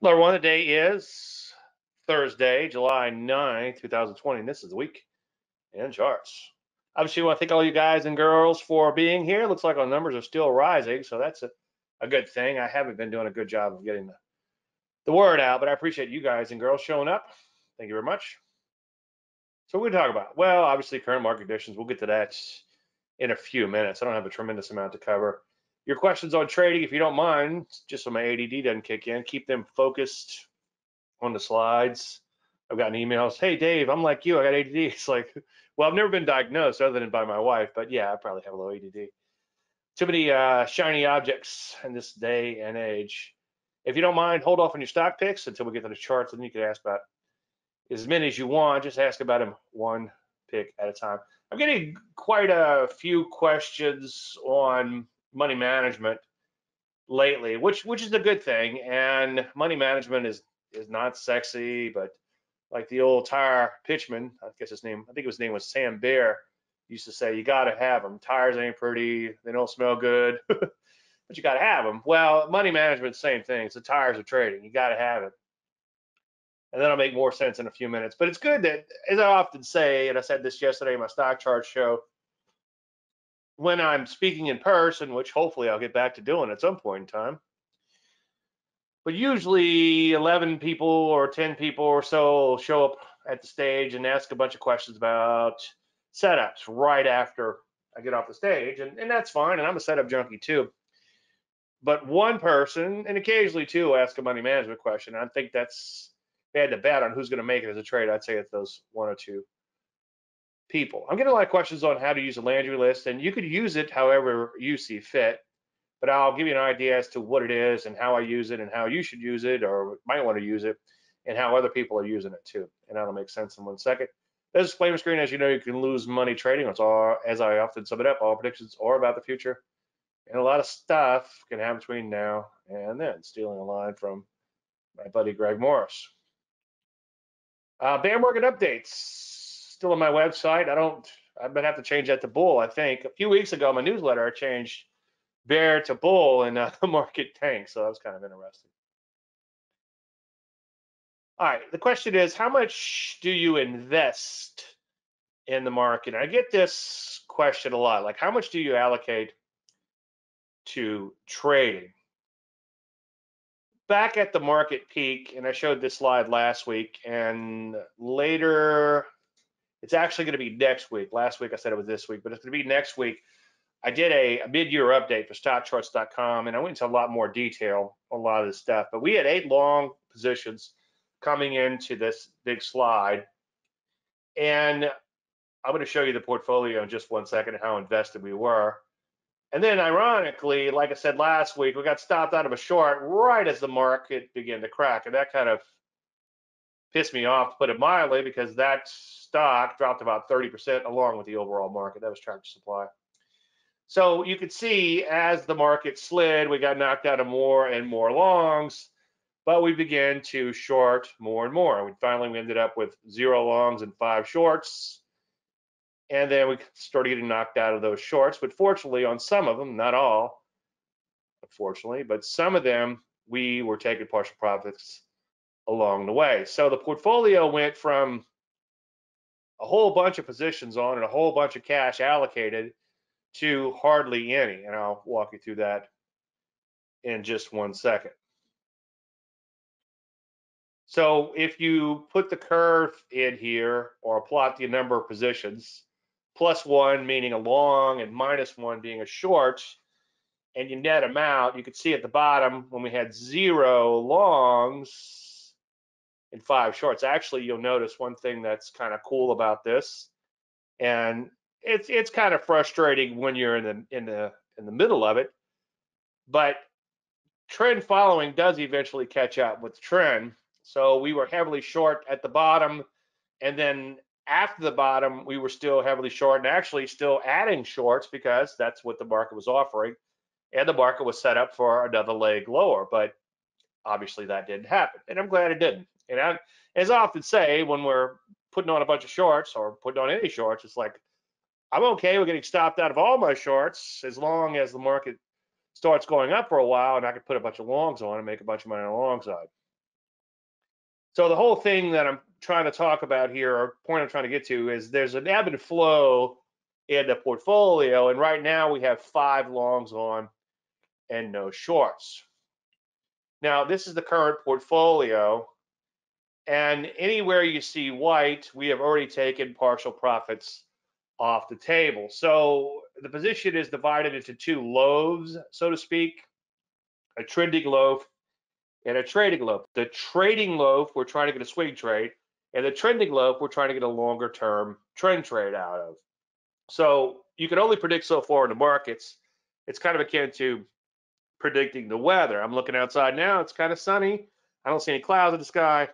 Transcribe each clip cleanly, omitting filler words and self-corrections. Letter one of the day is Thursday, July 9, 2020. And this is the week in charts. Obviously, I want to thank all you guys and girls for being here. Looks like our numbers are still rising, so that's a good thing. I haven't been doing a good job of getting the word out, but I appreciate you guys and girls showing up. Thank you very much. So what are we going to talk about? Well, obviously, current market conditions. We'll get to that in a few minutes. I don't have a tremendous amount to cover. Your questions on trading, if you don't mind, just so my ADD doesn't kick in, keep them focused on the slides. I've gotten emails, hey, Dave, I'm like you, I got ADD. It's like, well, I've never been diagnosed other than by my wife, but yeah, I probably have a little ADD. Too many shiny objects in this day and age. If you don't mind, hold off on your stock picks until we get to the charts, and you can ask about as many as you want. Just ask about them one pick at a time. I'm getting quite a few questions on money management lately, which is a good thing. And money management is not sexy, but like the old tire pitchman, I think his name was Sam Bear, used to say, you got to have them. Tires ain't pretty, they don't smell good, but you got to have them. Well, money management, same thing. It's the tires of trading. You got to have it. And that'll make more sense in a few minutes. But it's good that, as I often say, and I said this yesterday in my stock chart show, when I'm speaking in person, which hopefully I'll get back to doing at some point in time, but usually 11 people or 10 people or so show up at the stage and ask a bunch of questions about setups right after I get off the stage, and that's fine, and I'm a setup junkie too. But one person, and occasionally two, ask a money management question. I think that's, if they had to bet on who's going to make it as a trade, I'd say it's those one or two people. I'm getting a lot of questions on how to use a Landry list, and you could use it however you see fit, but I'll give you an idea as to what it is and how I use it and how you should use it or might want to use it and how other people are using it too. And that'll make sense in 1 second. This disclaimer screen, as you know, you can lose money trading. It's all, as I often sum it up, all predictions are about the future, and a lot of stuff can happen between now and then. Stealing a line from my buddy Greg Morris. Bear market updates. Still on my website. I'm gonna have to change that to bull, I think. A few weeks ago, my newsletter, I changed bear to bull, and the market tanked, so that was kind of interesting. All right, the question is, how much do you invest in the market? And I get this question a lot, like, how much do you allocate to trading? Back at the market peak, and I showed this slide last week, and later, it's actually going to be next week. Last week I said it was this week, but it's going to be next week. I did a mid-year update for stockcharts.com, and I went into a lot more detail on a lot of this stuff. But we had 8 long positions coming into this big slide, and I'm going to show you the portfolio in just 1 second and how invested we were. And then, ironically, like I said last week, we got stopped out of a short right as the market began to crack, and that kind of pissed me off, to put it mildly, because that stock dropped about 30% along with the overall market. That was tractor supply. So you could see as the market slid, we got knocked out of more and more longs, but we began to short more and more. And finally, we ended up with 0 longs and 5 shorts. And then we started getting knocked out of those shorts. But fortunately, on some of them, not all, unfortunately, but some of them, we were taking partial profits along the way. So the portfolio went from a whole bunch of positions on and a whole bunch of cash allocated to hardly any, and I'll walk you through that in just 1 second. So if you put the curve in here or plot the number of positions, +1 meaning a long and -1 being a short, and you net them out, you could see at the bottom when we had 0 longs and 5 shorts. Actually, you'll notice one thing that's kind of cool about this, and it's kind of frustrating when you're in the middle of it, but trend following does eventually catch up with trend. So we were heavily short at the bottom, and then after the bottom, we were still heavily short and actually still adding shorts because that's what the market was offering, and the market was set up for another leg lower. But obviously that didn't happen, and I'm glad it didn't. And I, as I often say, when we're putting on a bunch of shorts or putting on any shorts, it's like, I'm okay with getting stopped out of all my shorts as long as the market starts going up for a while and I can put a bunch of longs on and make a bunch of money on the long side. So the whole thing that I'm trying to talk about here, or point I'm trying to get to, is there's an ebb and flow in the portfolio, and right now we have 5 longs on and no shorts. Now, this is the current portfolio, and anywhere you see white, we have already taken partial profits off the table. So the position is divided into 2 loaves, so to speak, a trending loaf and a trading loaf. The trading loaf, we're trying to get a swing trade, and the trending loaf, we're trying to get a longer term trend trade out of. So you can only predict so far in the markets. It's kind of akin to predicting the weather. I'm looking outside now, it's kind of sunny. I don't see any clouds in the sky.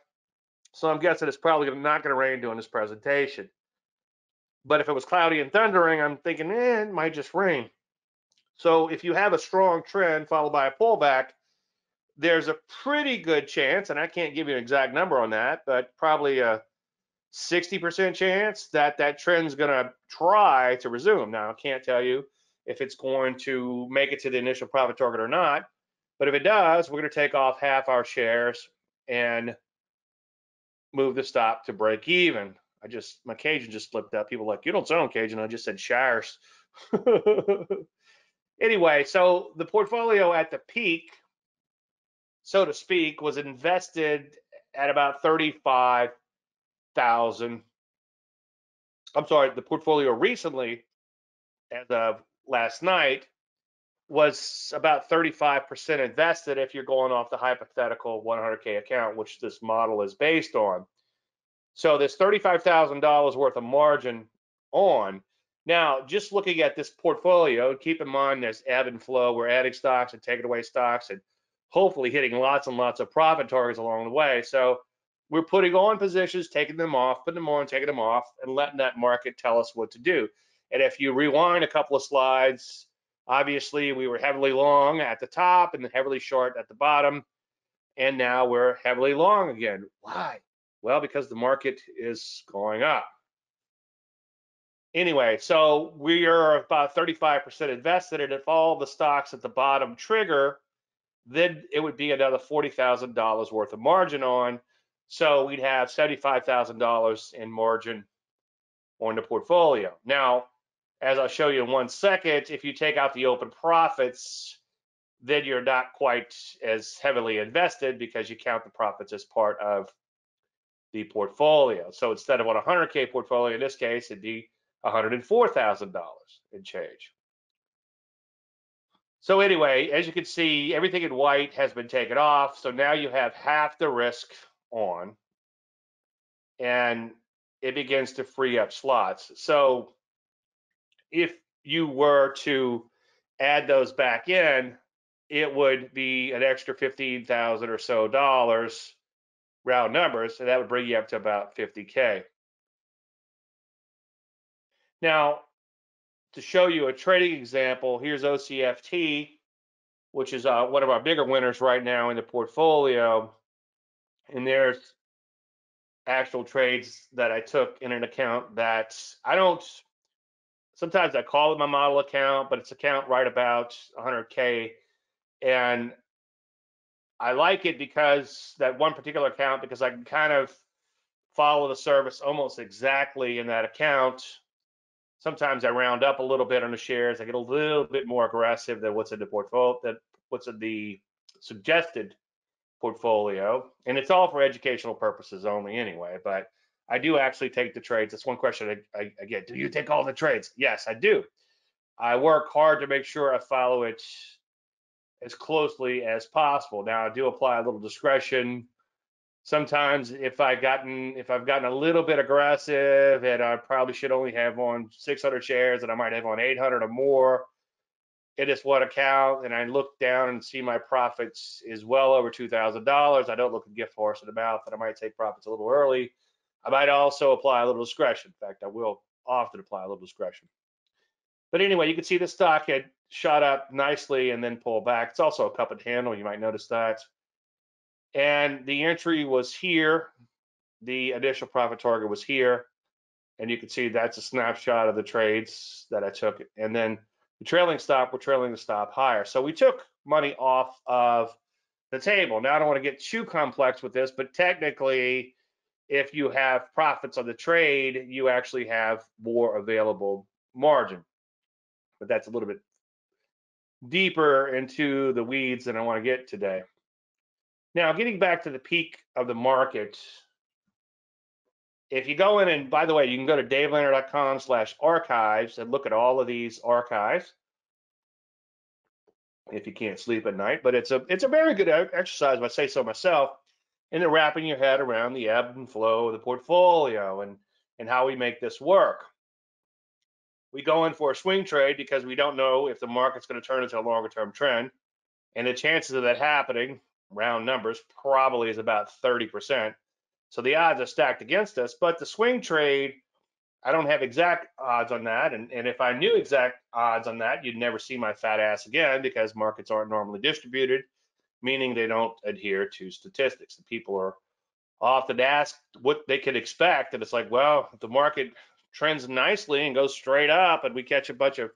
So I'm guessing it's probably not gonna rain during this presentation. But if it was cloudy and thundering, I'm thinking, it might just rain. So if you have a strong trend followed by a pullback, there's a pretty good chance, and I can't give you an exact number on that, but probably a 60% chance that that trend's gonna try to resume. Now, I can't tell you if it's going to make it to the initial profit target or not, but if it does, we're gonna take off half our shares and move the stop to break even. My Cajun just slipped up. People are like, you don't sound Cajun. I just said shires. Anyway, so the portfolio at the peak, so to speak, was invested at about 35,000. I'm sorry, the portfolio recently, as of last night, was about 35% invested if you're going off the hypothetical 100K account, which this model is based on. So there's $35,000 worth of margin on. Now, just looking at this portfolio, keep in mind there's ebb and flow. We're adding stocks and taking away stocks and hopefully hitting lots and lots of profit targets along the way. So we're putting on positions, taking them off, putting them on, taking them off, and letting that market tell us what to do. And if you rewind a couple of slides, obviously we were heavily long at the top and heavily short at the bottom. And now we're heavily long again. Why? Well, because the market is going up. Anyway, so we are about 35% invested, and if all the stocks at the bottom trigger, then it would be another $40,000 worth of margin on. So we'd have $75,000 in margin on the portfolio. Now, as I'll show you in 1 second, if you take out the open profits, then you're not quite as heavily invested because you count the profits as part of the portfolio. So instead of on a 100K portfolio, in this case, it'd be $104,000 and change. So anyway, as you can see, everything in white has been taken off. So now you have half the risk on, and it begins to free up slots. So if you were to add those back in, it would be an extra $15,000 or so dollars, round numbers, so that would bring you up to about 50K. Now, to show you a trading example, here's OCFT, which is one of our bigger winners right now in the portfolio. And there's actual trades that I took in an account that I don't, sometimes I call it my model account, but it's an account right about 100K. And I like it because that one particular account, because I can kind of follow the service almost exactly in that account. Sometimes I round up a little bit on the shares. I get a little bit more aggressive than what's in the portfolio, than what's in the suggested portfolio. And it's all for educational purposes only anyway, but I do actually take the trades. That's one question I get. Do you take all the trades? Yes, I do. I work hard to make sure I follow it as closely as possible. Now, I do apply a little discretion. Sometimes if I've gotten a little bit aggressive, and I probably should only have on 600 shares and I might have on 800 or more in this one account, and I look down and see my profits is well over $2,000, I don't look a gift horse in the mouth, and I might take profits a little early. I might also apply a little discretion. In fact, I will often apply a little discretion. But anyway, you can see the stock had shot up nicely and then pulled back. It's also a cup and handle, you might notice that. And the entry was here, the initial profit target was here, and you can see that's a snapshot of the trades that I took. And then the trailing stop, we're trailing the stop higher. So we took money off of the table. Now, I don't want to get too complex with this, but technically, if you have profits on the trade, you actually have more available margin. But that's a little bit deeper into the weeds than I want to get today. Now, getting back to the peak of the market, if you go in, and by the way, you can go to davelandry.com/archives and look at all of these archives if you can't sleep at night, but it's a very good exercise, if I say so myself, in wrapping your head around the ebb and flow of the portfolio and how we make this work. We go in for a swing trade because we don't know if the market's going to turn into a longer term trend, and the chances of that happening, round numbers, probably is about 30%. So the odds are stacked against us, but the swing trade, I don't have exact odds on that. And if I knew exact odds on that, you'd never see my fat ass again, because markets aren't normally distributed, meaning they don't adhere to statistics. And people are often asked what they could expect. And it's like, well, if the market trends nicely and goes straight up and we catch a bunch of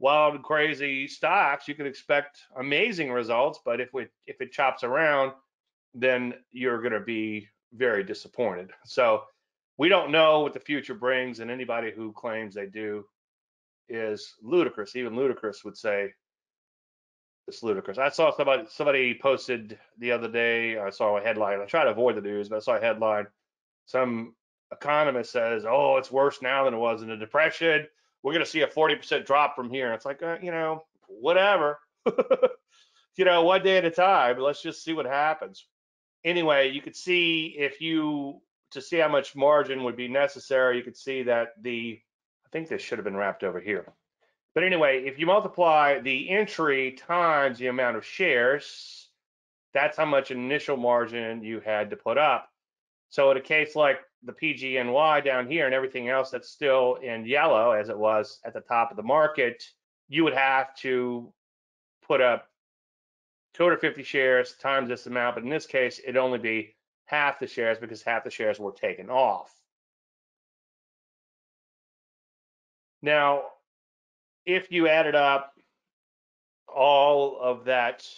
wild, crazy stocks, you can expect amazing results. But if it chops around, then you're going to be very disappointed. So we don't know what the future brings, and anybody who claims they do is ludicrous. Even ludicrous would say it's ludicrous. I saw somebody posted the other day, I saw a headline. I try to avoid the news, but I saw a headline. Some economist says, oh, it's worse now than it was in the Depression. We're going to see a 40% drop from here. It's like, you know, whatever. You know, one day at a time. Let's just see what happens. Anyway, you could see to see how much margin would be necessary, you could see that I think this should have been wrapped over here. But anyway, if you multiply the entry times the amount of shares, that's how much initial margin you had to put up. So in a case like the PGNY down here and everything else that's still in yellow as it was at the top of the market, you would have to put up 250 shares times this amount, but in this case, it'd only be half the shares because half the shares were taken off. Now, if you added up all of that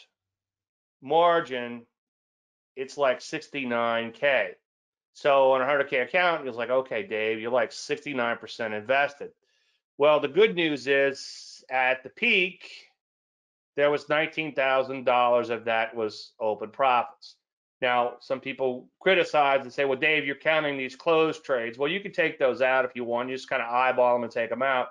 margin, it's like 69K. So on a 100K account, it's like, okay, Dave, you're like 69% invested. Well, the good news is at the peak, there was $19,000 of that was open profits. Now, some people criticize and say, well, Dave, you're counting these closed trades. Well, you can take those out if you want. You just kind of eyeball them and take them out.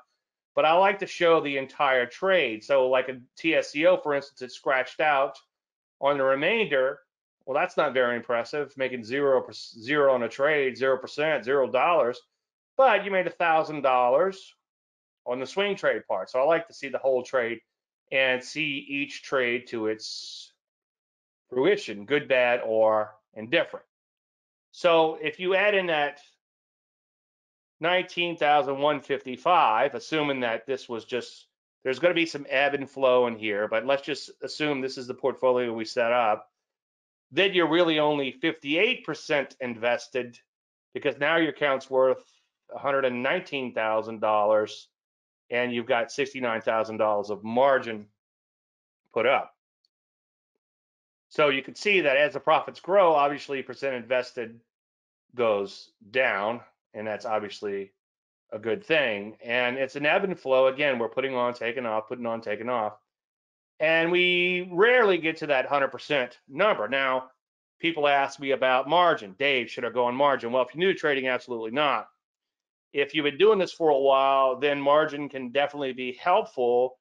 But I like to show the entire trade. So like a TSEO, for instance, it's scratched out on the remainder. Well, that's not very impressive, making zero on a trade, 0%, $0. But you made $1,000 on the swing trade part. So I like to see the whole trade and see each trade to its fruition, good, bad, or indifferent. So if you add in that 19,155, assuming that this was just, there's going to be some ebb and flow in here, but let's just assume this is the portfolio we set up, then you're really only 58% invested, because now your account's worth $119,000 and you've got $69,000 of margin put up. So you can see that as the profits grow, obviously percent invested goes down, and that's obviously a good thing. And it's an ebb and flow. Again, we're putting on, taking off, putting on, taking off. And we rarely get to that 100% number. Now, people ask me about margin. Dave, should I go on margin? Well, if you're new to trading, absolutely not. If you've been doing this for a while, then margin can definitely be helpful.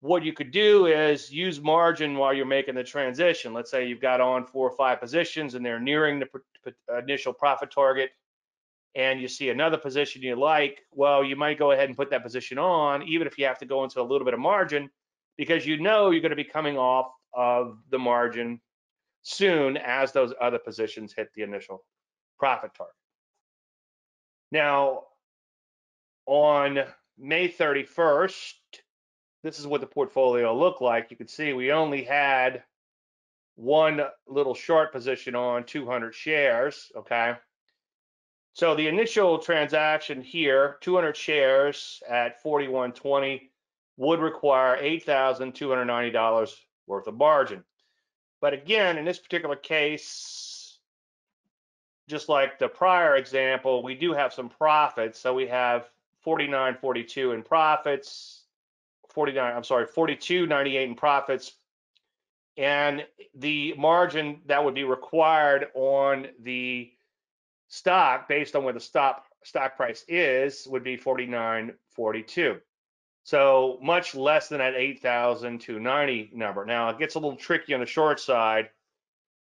What you could do is use margin while you're making the transition. Let's say you've got on 4 or 5 positions and they're nearing the initial profit target, and you see another position you like. Well, you might go ahead and put that position on, even if you have to go into a little bit of margin, because you know you're going to be coming off of the margin soon as those other positions hit the initial profit target. Now, on May 31st, this is what the portfolio looked like. You can see we only had one little short position on 200 shares, okay? So the initial transaction here, 200 shares at $41.20, would require $8,290 worth of margin. But again, in this particular case, just like the prior example, we do have some profits. So we have 49.42 in profits, 42.98 in profits, and the margin that would be required on the stock based on where the stock price is would be 49.42. So much less than that 8,290 number. Now it gets a little tricky on the short side,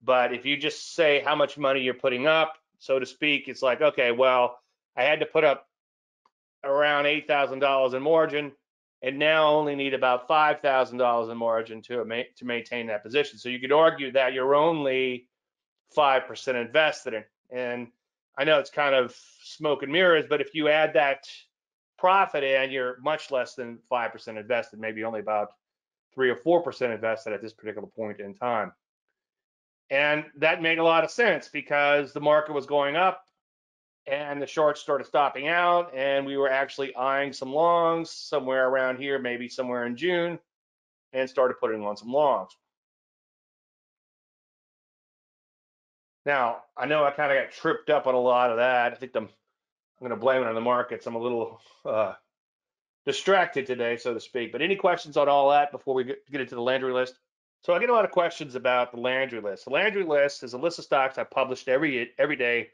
but if you just say how much money you're putting up, so to speak, it's like, okay, well, I had to put up around $8,000 in margin and now only need about $5,000 in margin to maintain that position. So you could argue that you're only 5% invested in. And I know it's kind of smoke and mirrors, but if you add that profit in, you're much less than 5% invested, maybe only about 3 or 4% invested at this particular point in time. And that made a lot of sense because the market was going up and the shorts started stopping out, and we were actually eyeing some longs somewhere around here, maybe somewhere in June, and started putting on some longs. Now, I know I kind of got tripped up on a lot of that. I think I'm going to blame it on the markets. I'm a little distracted today, so to speak. But any questions on all that before we get into the Landry list? So I get a lot of questions about the Landry list. The Landry list is a list of stocks I published every day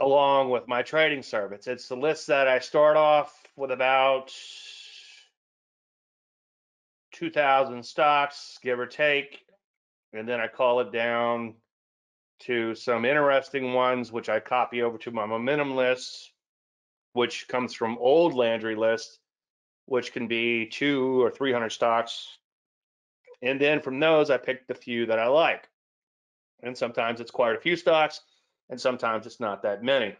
along with my trading service. It's the list that I start off with about 2,000 stocks, give or take, and then I call it down to some interesting ones, which I copy over to my momentum list, which comes from old Landry list, which can be 200 or 300 stocks. And then from those, I picked the few that I like. And sometimes it's quite a few stocks, and sometimes it's not that many.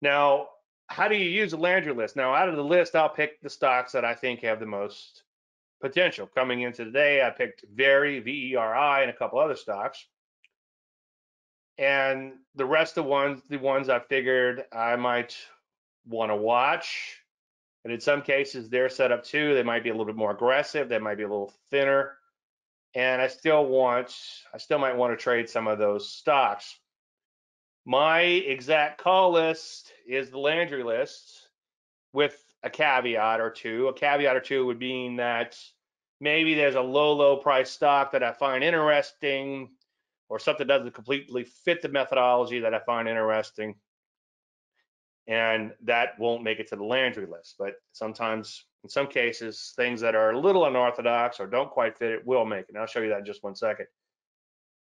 Now, how do you use a Landry list? Now, out of the list, I'll pick the stocks that I think have the most potential. Coming into today, I picked VERI, V-E-R-I, and a couple other stocks. And the rest of the ones I figured I might want to watch. And in some cases, they're set up too. They might be a little bit more aggressive. They might be a little thinner. And I still might want to trade some of those stocks. My exact call list is the Landry list with a caveat or two. A caveat or two would mean that maybe there's a low price stock that I find interesting, or something doesn't completely fit the methodology that I find interesting, and that won't make it to the Landry list. But sometimes, in some cases, things that are a little unorthodox or don't quite fit it will make it. And I'll show you that in just one second.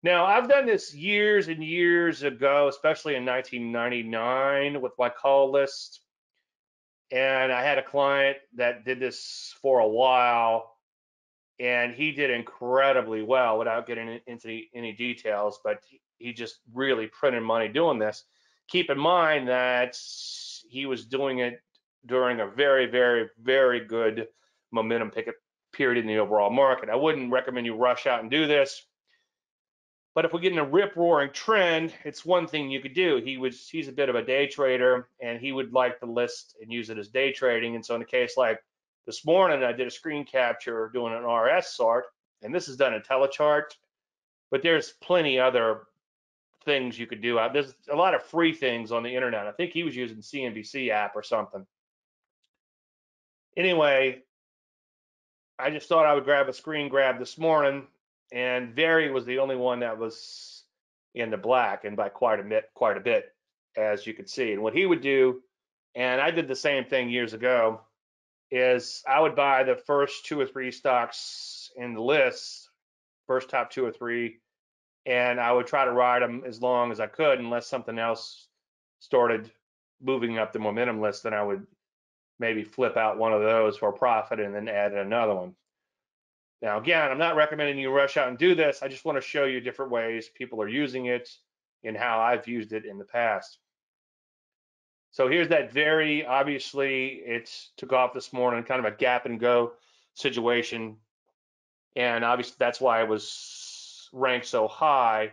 Now, I've done this years and years ago, especially in 1999 with my call list. And I had a client that did this for a while, and he did incredibly well without getting into any details, but he just really printed money doing this. Keep in mind that he was doing it during a very, very, very good momentum pickup period in the overall market. I wouldn't recommend you rush out and do this, but if we get in a rip-roaring trend, it's one thing you could do. He's a bit of a day trader, and he would like the list and use it as day trading. And so in a case like this morning, I did a screen capture doing an RS sort, and this is done in Telechart, but there's plenty other things you could do. There's a lot of free things on the internet. I think he was using CNBC app or something. Anyway, I just thought I would grab a screen grab this morning, and VERI was the only one that was in the black, and by quite a bit, as you could see. And what he would do, and I did the same thing years ago, is I would buy the first 2 or 3 stocks in the list, first top 2 or 3, and I would try to ride them as long as I could unless something else started moving up the momentum list. Then I would maybe flip out one of those for a profit and then add another one. Now, again, I'm not recommending you rush out and do this. I just want to show you different ways people are using it and how I've used it in the past. So here's that VERI. Obviously, it took off this morning, kind of a gap and go situation. And obviously, that's why it was ranked so high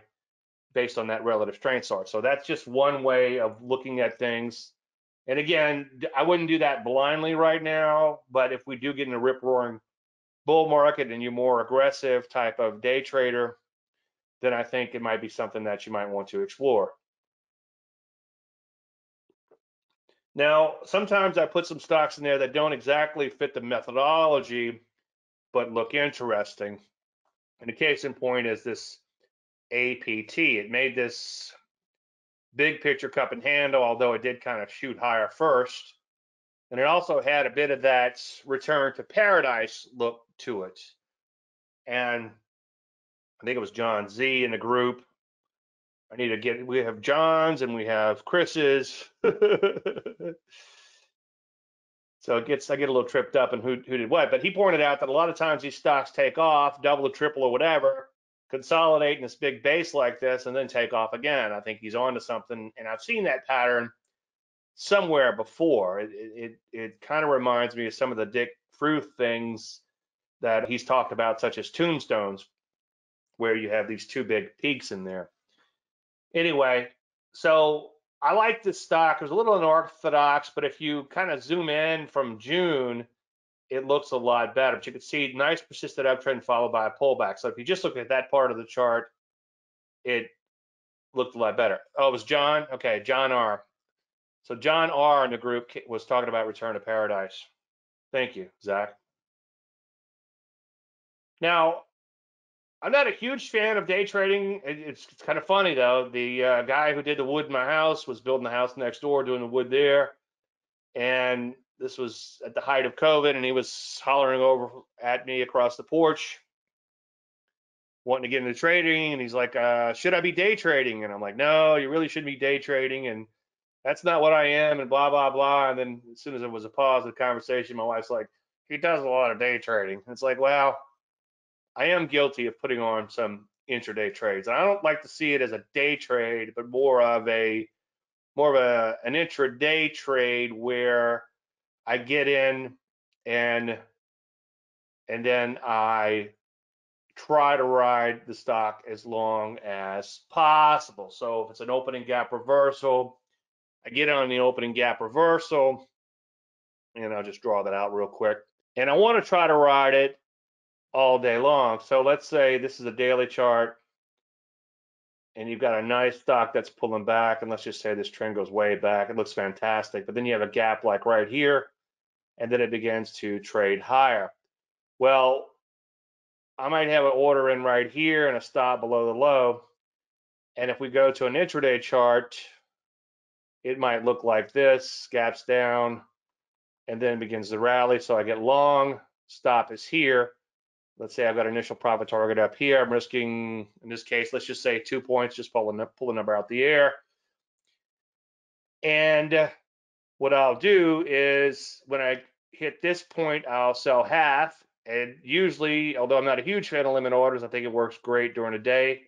based on that relative strength chart. So that's just one way of looking at things. And again, I wouldn't do that blindly right now, but if we do get in a rip roaring bull market and you're more aggressive type of day trader, then I think it might be something that you might want to explore. Now, sometimes I put some stocks in there that don't exactly fit the methodology, but look interesting. And the case in point is this APT. It made this big picture cup and handle, although it did kind of shoot higher first. And it also had a bit of that return to paradise look to it. And I think it was John Z in the group. We have John's and we have Chris's. So I get a little tripped up in who did what. But he pointed out that a lot of times these stocks take off, double or triple or whatever, consolidate in this big base like this, and then take off again. I think he's on to something, and I've seen that pattern somewhere before. It kind of reminds me of some of the Dick Fruth things that he's talked about, such as tombstones, where you have these two big peaks in there. Anyway, so I like this stock. It was a little unorthodox, but if you kind of zoom in from June, it looks a lot better. But you can see nice persistent uptrend followed by a pullback. So if you just look at that part of the chart, it looked a lot better. Oh, it was John? Okay, John R. So John R in the group was talking about return to paradise. Thank you, Zach. Now, I'm not a huge fan of day trading. It's kind of funny though. The guy who did the wood in my house was building the house next door, doing the wood there. And this was at the height of COVID, and he was hollering over at me across the porch, wanting to get into trading. And he's like, should I be day trading? And I'm like, no, you really shouldn't be day trading. And that's not what I am, and blah, blah, blah. And then as soon as there was a pause in the conversation, my wife's like, he does a lot of day trading. And it's like, wow. I am guilty of putting on some intraday trades. And I don't like to see it as a day trade, but more of an intraday trade where I get in and then I try to ride the stock as long as possible. So if it's an opening gap reversal, I get on the opening gap reversal, and I'll just draw that out real quick. And I want to try to ride it all day long. So let's say this is a daily chart, and you've got a nice stock that's pulling back, and let's just say this trend goes way back. It looks fantastic, but then you have a gap like right here, and then it begins to trade higher. Well, I might have an order in right here and a stop below the low, and if we go to an intraday chart, it might look like this. Gaps down, and then begins the rally. So I get long, stop is here. Let's say I've got an initial profit target up here. I'm risking, in this case, let's just say 2 points, just pull a number out the air. And what I'll do is when I hit this point, I'll sell half. And usually, although I'm not a huge fan of limit orders, I think it works great during the day.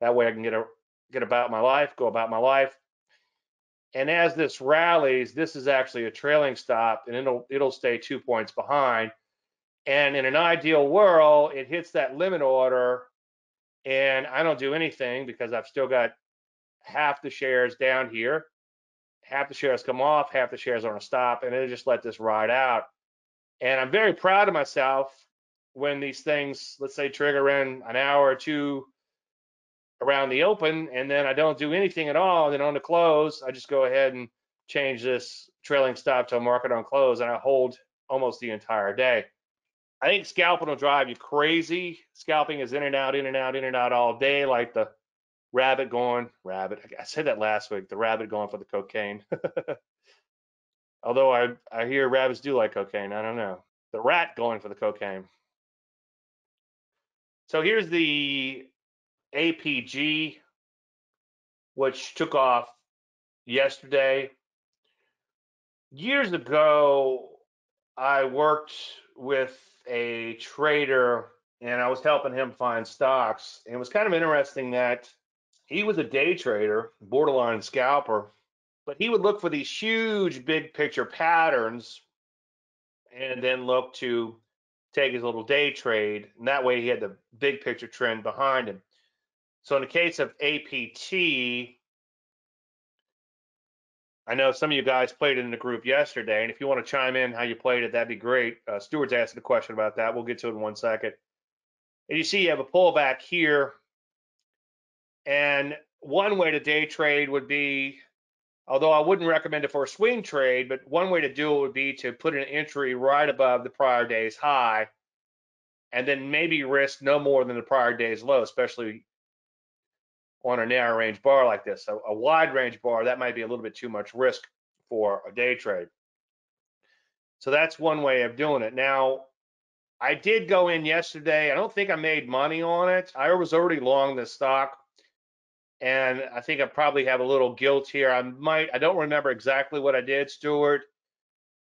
That way I can go about my life. And as this rallies, this is actually a trailing stop, and it'll stay 2 points behind. And in an ideal world, it hits that limit order, and I don't do anything because I've still got half the shares down here. Half the shares come off, half the shares are on a stop, and it'll just let this ride out. And I'm very proud of myself when these things, let's say, trigger in an hour or two around the open, and then I don't do anything at all. And then on the close, I just go ahead and change this trailing stop to a market on close, and I hold almost the entire day. I think scalping will drive you crazy. Scalping is in and out, all day, like the rabbit going, I said that last week, the rabbit going for the cocaine. Although I hear rabbits do like cocaine, I don't know. The rat going for the cocaine. So here's the APG, which took off yesterday. Years ago, I worked with a trader, and I was helping him find stocks, and it was kind of interesting that he was a day trader, borderline scalper, but he would look for these huge big picture patterns and then look to take his little day trade, and that way he had the big picture trend behind him. So in the case of APT, I know some of you guys played it in the group yesterday, and if you want to chime in how you played it, that'd be great. Stuart's asked a question about that. We'll get to it in 1 second. And you see you have a pullback here. And one way to day trade would be, although I wouldn't recommend it for a swing trade, but one way to do it would be to put an entry right above the prior day's high and then maybe risk no more than the prior day's low, especially on a narrow range bar like this. So a wide range bar, that might be a little bit too much risk for a day trade. So that's one way of doing it. Now, I did go in yesterday. I don't think I made money on it. I was already long this stock, and I think I probably have a little guilt here. I don't remember exactly what I did, Stuart,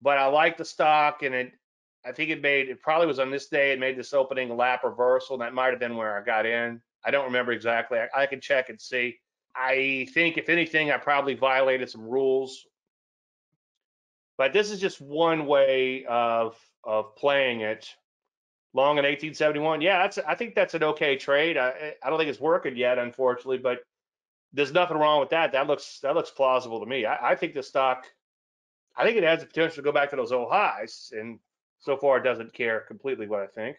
but I like the stock, and it probably was on this day, it made this opening lap reversal, and that might have been where I got in. I don't remember exactly. I can check and see. I think, if anything, I probably violated some rules. But this is just one way of playing it. Long in 1871, yeah, I think that's an okay trade. I don't think it's working yet, unfortunately, but there's nothing wrong with that. That looks plausible to me. I think the stock, I think it has the potential to go back to those old highs, and so far it doesn't care completely what I think.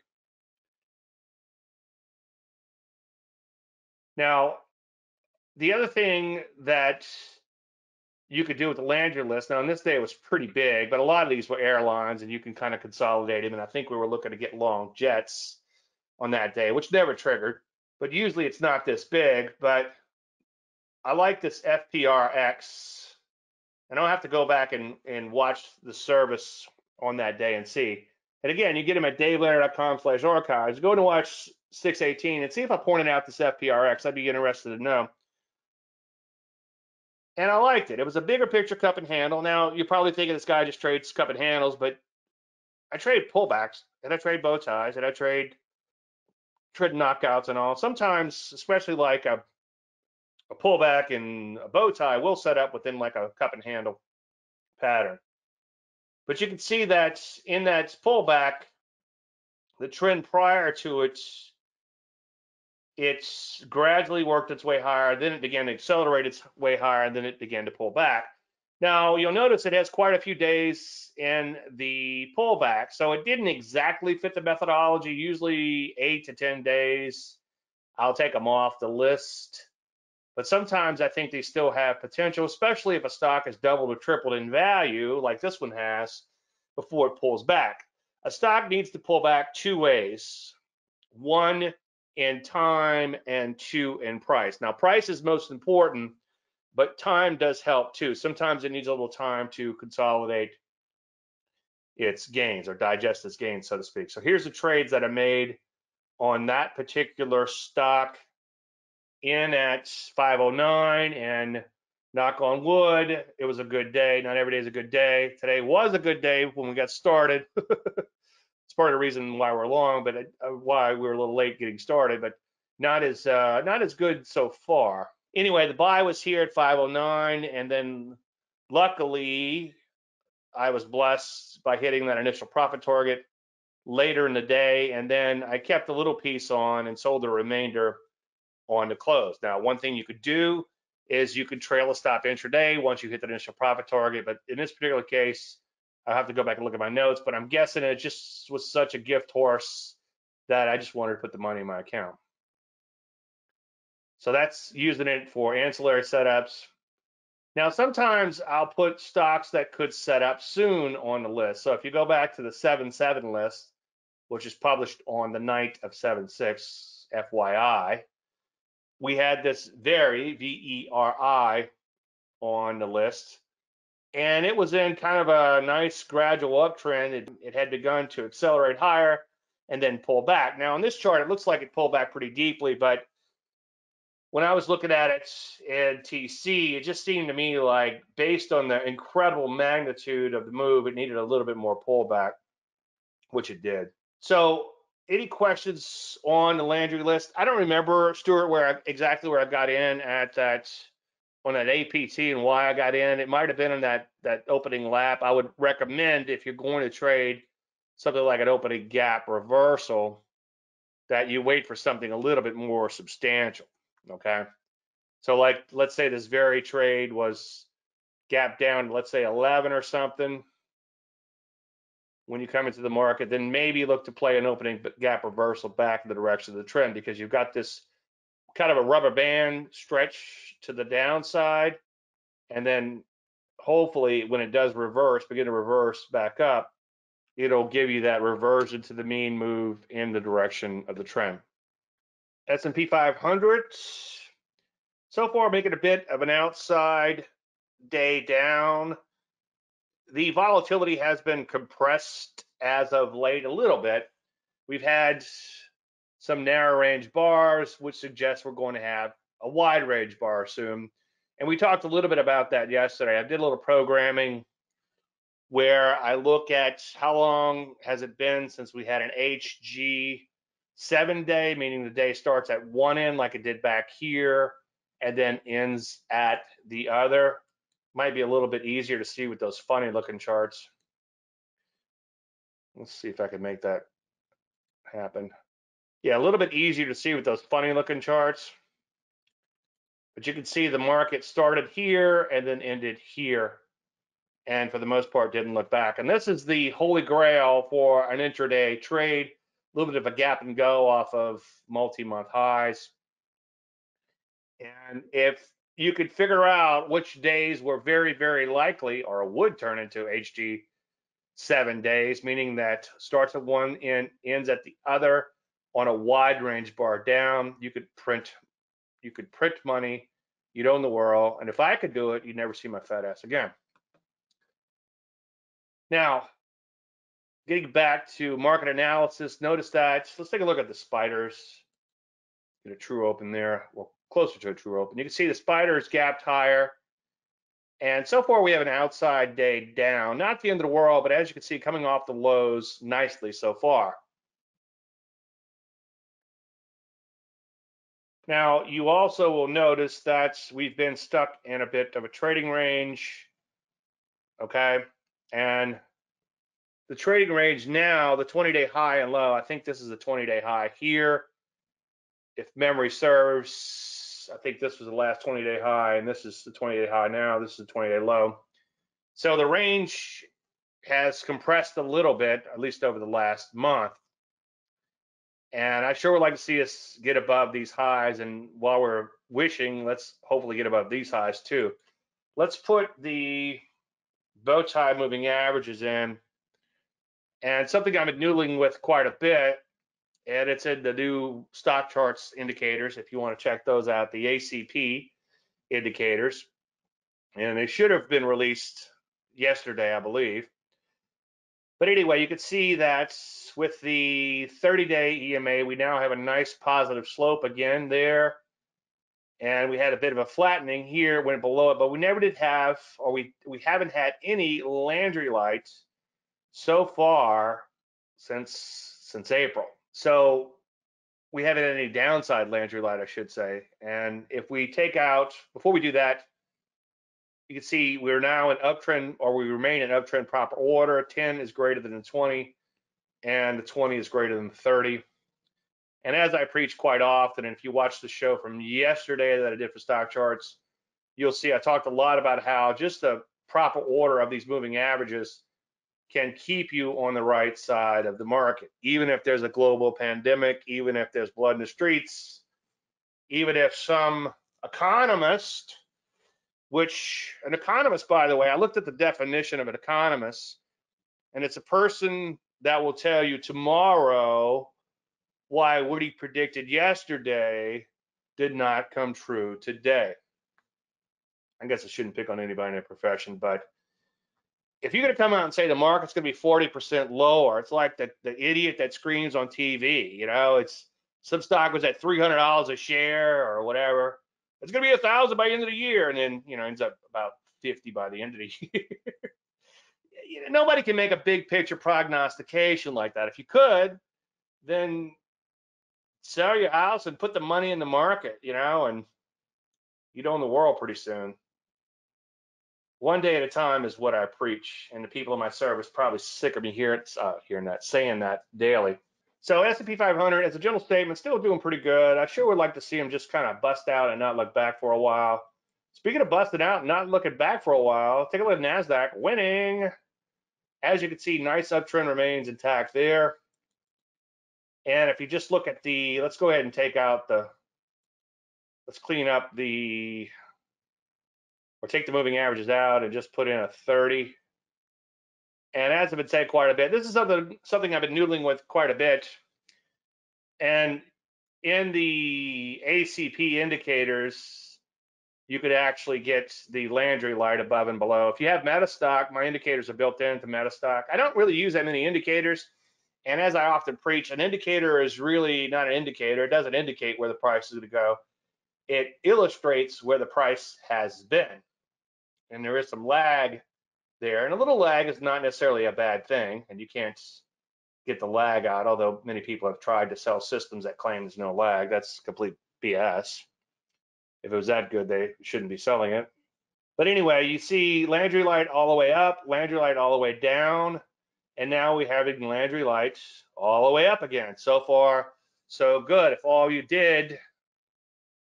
Now, the other thing that you could do with the Landry list, now on this day it was pretty big, but a lot of these were airlines, and you can kind of consolidate them, and I think we were looking to get long jets on that day, which never triggered, but usually it's not this big. But I like this FPRX, and I'll have to go back and watch the service on that day and see. And again, you get them at DaveLandry.com/archives. Go and watch 618 and see if I pointed out this FPRX. I'd be interested to know. And I liked it. It was a bigger picture cup and handle. Now, you're probably thinking this guy just trades cup and handles, but I trade pullbacks, and I trade bow ties, and I trade knockouts and all. Sometimes, especially like a pullback and a bow tie, will set up within like a cup and handle pattern. But you can see that in that pullback, the trend prior to it, it's gradually worked its way higher, then it began to accelerate its way higher, and then it began to pull back. Now, you'll notice it has quite a few days in the pullback, so it didn't exactly fit the methodology. Usually 8 to 10 days, I'll take them off the list. But sometimes I think they still have potential, especially if a stock has doubled or tripled in value, like this one has, before it pulls back. A stock needs to pull back two ways. One, in time, and two, in price. Now, price is most important, but time does help too. Sometimes it needs a little time to consolidate its gains or digest its gains, so to speak. So here's the trades that I made on that particular stock in at 509, and knock on wood, it was a good day. Not every day is a good day. Today was a good day when we got started. It's part of the reason why we're long, but why we were a little late getting started, but not as good so far. Anyway, the buy was here at 509, and then luckily I was blessed by hitting that initial profit target later in the day, and then I kept a little piece on and sold the remainder on the close. Now, one thing you could do is you could trail a stop intraday once you hit that initial profit target, but in this particular case, I have to go back and look at my notes, but I'm guessing it just was such a gift horse that I just wanted to put the money in my account. So that's using it for ancillary setups. Now, sometimes I'll put stocks that could set up soon on the list. So if you go back to the 7-7 list, which is published on the night of 7-6, FYI, we had this VERI, V-E-R-I, on the list. And it was in kind of a nice gradual uptrend. It had begun to accelerate higher and then pull back. Now, on this chart, it looks like it pulled back pretty deeply, but when I was looking at it in TC, it just seemed to me like, based on the incredible magnitude of the move, it needed a little bit more pullback, which it did. So any questions on the Landry list? I don't remember, Stuart, exactly where I got in at that, on that APT, and why I got in. It might have been in that opening lap. I would recommend, if you're going to trade something like an opening gap reversal, that you wait for something a little bit more substantial, okay? So like, let's say this VERI trade was gap down, let's say 11 or something, when you come into the market, then maybe look to play an opening gap reversal back in the direction of the trend, because you've got this kind of a rubber band stretch to the downside, and then hopefully when it does reverse, begin to reverse back up, it'll give you that reversion to the mean move in the direction of the trend. S&P 500, so far making a bit of an outside day down. The volatility has been compressed as of late a little bit. We've had some narrow range bars, which suggests we're going to have a wide range bar soon. And we talked a little bit about that yesterday. I did a little programming where I look at how long has it been since we had an HG 7 day, meaning the day starts at one end like it did back here and then ends at the other. Might be a little bit easier to see with those funny looking charts. Let's see if I can make that happen. Yeah, a little bit easier to see with those funny looking charts. But you can see the market started here and then ended here, and for the most part didn't look back. And this is the holy grail for an intraday trade, a little bit of a gap and go off of multi-month highs. And if you could figure out which days were very, very likely or would turn into HG 7 days, meaning that starts at one and ends at the other on a wide range bar down, you could print money, you'd own the world. And if I could do it, you'd never see my fat ass again. Now, getting back to market analysis, notice that, let's take a look at the spiders. Get a true open there, well, closer to a true open. You can see the spiders gapped higher. And so far we have an outside day down, not the end of the world, but as you can see, coming off the lows nicely so far. Now, you also will notice that we've been stuck in a bit of a trading range, okay? And the trading range now, the 20-day high and low, I think this is the 20-day high here. If memory serves, I think this was the last 20-day high, and this is the 20-day high now, this is the 20-day low. So the range has compressed a little bit, at least over the last month. And I sure would like to see us get above these highs, and while we're wishing, let's hopefully get above these highs too. Let's put the bow tie moving averages in, and something I've been noodling with quite a bit, and it's in the new stock charts indicators, if you want to check those out, the ACP indicators, and they should have been released yesterday, I believe. But anyway, you can see that with the 30-day EMA, we now have a nice positive slope again there. And we had a bit of a flattening here, went below it, but we never did have, or we haven't had any Landry light so far since April. So we haven't had any downside Landry light, I should say. And if we take out, before we do that, you can see we're now in uptrend, or we remain in uptrend proper order. 10 is greater than 20, and the 20 is greater than 30. And as I preach quite often, and if you watch the show from yesterday that I did for stock charts, you'll see I talked a lot about how just the proper order of these moving averages can keep you on the right side of the market. Even if there's a global pandemic, even if there's blood in the streets, even if some economist, which an economist, by the way, I looked at the definition of an economist, and it's a person that will tell you tomorrow why what he predicted yesterday did not come true today. I guess I shouldn't pick on anybody in their profession, but if you're going to come out and say the market's going to be 40% lower, it's like the idiot that screams on TV, you know, it's some stock was at $300 a share or whatever. It's going to be 1,000 by the end of the year, and then, you know, ends up about 50 by the end of the year. You know, nobody can make a big picture prognostication like that. If you could, then sell your house and put the money in the market, you know, and you'd own the world pretty soon. One day at a time is what I preach, and the people in my service probably sick of me hearing that, saying that daily. So S&P 500, as a general statement, still doing pretty good. I sure would like to see them just kind of bust out and not look back for a while. Speaking of busting out and not looking back for a while, take a look at NASDAQ winning. As you can see, nice uptrend remains intact there. And if you just look at the, let's go ahead and take out the, let's clean up the, or take the moving averages out and just put in a 30. And as I've been saying quite a bit, this is something I've been noodling with quite a bit. And in the ACP indicators, you could actually get the Landry light above and below. If you have Metastock, my indicators are built into Metastock. I don't really use that many indicators. And as I often preach, an indicator is really not an indicator. It doesn't indicate where the price is going to go. It illustrates where the price has been. And there is some lag there. And a little lag is not necessarily a bad thing. And you can't get the lag out, although many people have tried to sell systems that claim there's no lag. That's complete BS. If it was that good, they shouldn't be selling it. But anyway, you see Landry light all the way up, Landry light all the way down. And now we have Landry light all the way up again. So far, so good. If all you did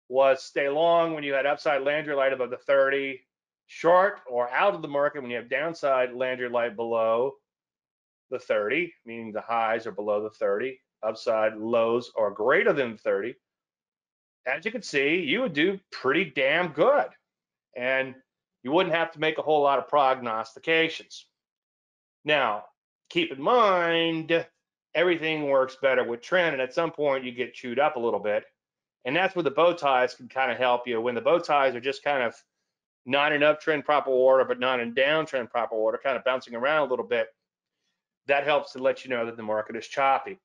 was stay long when you had upside Landry light above the 30, short or out of the market when you have downside Landry light below the 30, meaning the highs are below the 30, upside lows are greater than 30. As you can see, you would do pretty damn good. And you wouldn't have to make a whole lot of prognostications. Now, keep in mind, everything works better with trend, and at some point you get chewed up a little bit. And that's where the bow ties can kind of help you. When the bow ties are just kind of not in uptrend proper order, but not in downtrend proper order, kind of bouncing around a little bit, that helps to let you know that the market is choppy.